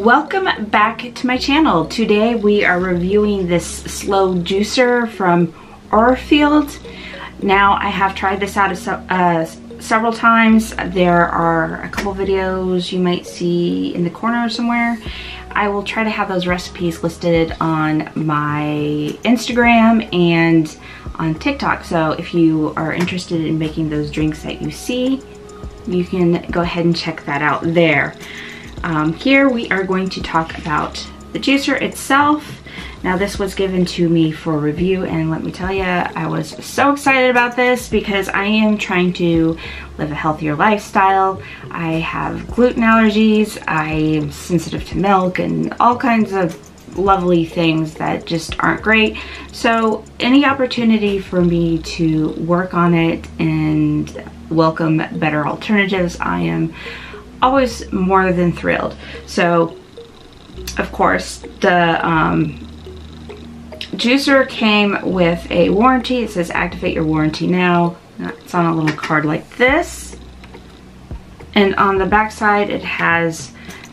Welcome back to my channel. Today we are reviewing this slow juicer from Orfeld. Now I have tried this out several times. There are a couple videos you might see in the corner somewhere. I will try to have those recipes listed on my Instagram and on TikTok. So if you are interested in making those drinks that you see, you can go ahead and check that out there. Here we are going to talk about the juicer itself. Now this was given to me for review, and let me tell you, I was so excited about this because I am trying to live a healthier lifestyle. I have gluten allergies, I am sensitive to milk and all kinds of lovely things that just aren't great. So any opportunity for me to work on it and welcome better alternatives, I am always more than thrilled. So of course the juicer came with a warranty. It says activate your warranty now. It's on a little card like this, and on the back side it has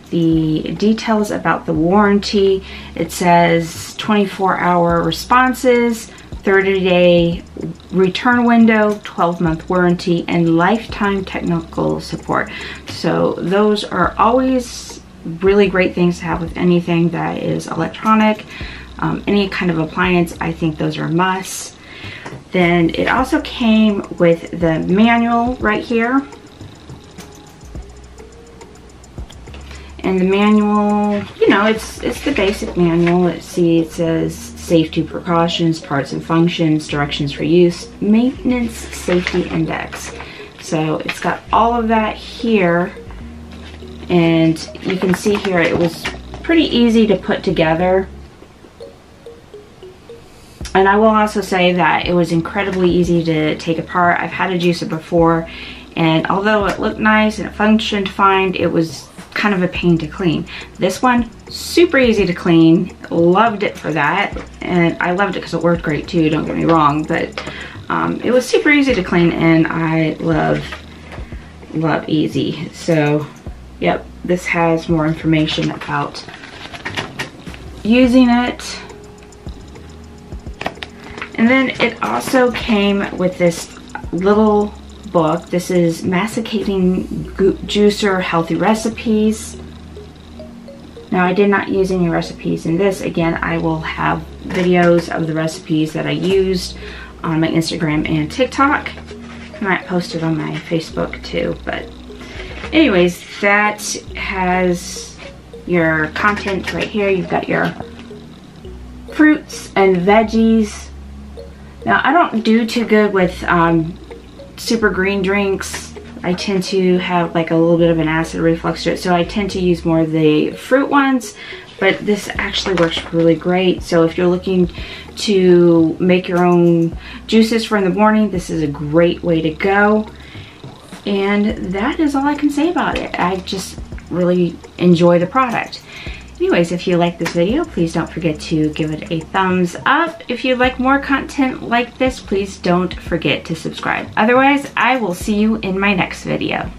the details about the warranty. It says 24-hour responses, 30-day return window, 12-month warranty, and lifetime technical support. So those are always really great things to have with anything that is electronic, any kind of appliance. I think those are must. Then it also came with the manual right here, and the manual, you know, it's the basic manual. Let's see, it says safety precautions, parts and functions, directions for use, maintenance safety index. So it's got all of that here, and you can see here it was pretty easy to put together. And I will also say that it was incredibly easy to take apart. I've had a juicer before, and although it looked nice and it functioned fine, it was kind of a pain to clean. This one, super easy to clean. Loved it for that, and I loved it because it worked great too, don't get me wrong, but it was super easy to clean, and I love easy. So yep, this has more information about using it. And then it also came with this little book. This is Masticating Juicer Healthy Recipes. Now I did not use any recipes in this. Again, I will have videos of the recipes that I used on my Instagram and TikTok. I might post it on my Facebook too, but anyways, that has your content right here. You've got your fruits and veggies. Now I don't do too good with super green drinks. I tend to have like a little bit of an acid reflux to it, so I tend to use more of the fruit ones, but this actually works really great. So if you're looking to make your own juices for in the morning, this is a great way to go. And that is all I can say about it. I just really enjoy the product. Anyways, if you like this video, please don't forget to give it a thumbs up. If you'd like more content like this, please don't forget to subscribe. Otherwise, I will see you in my next video.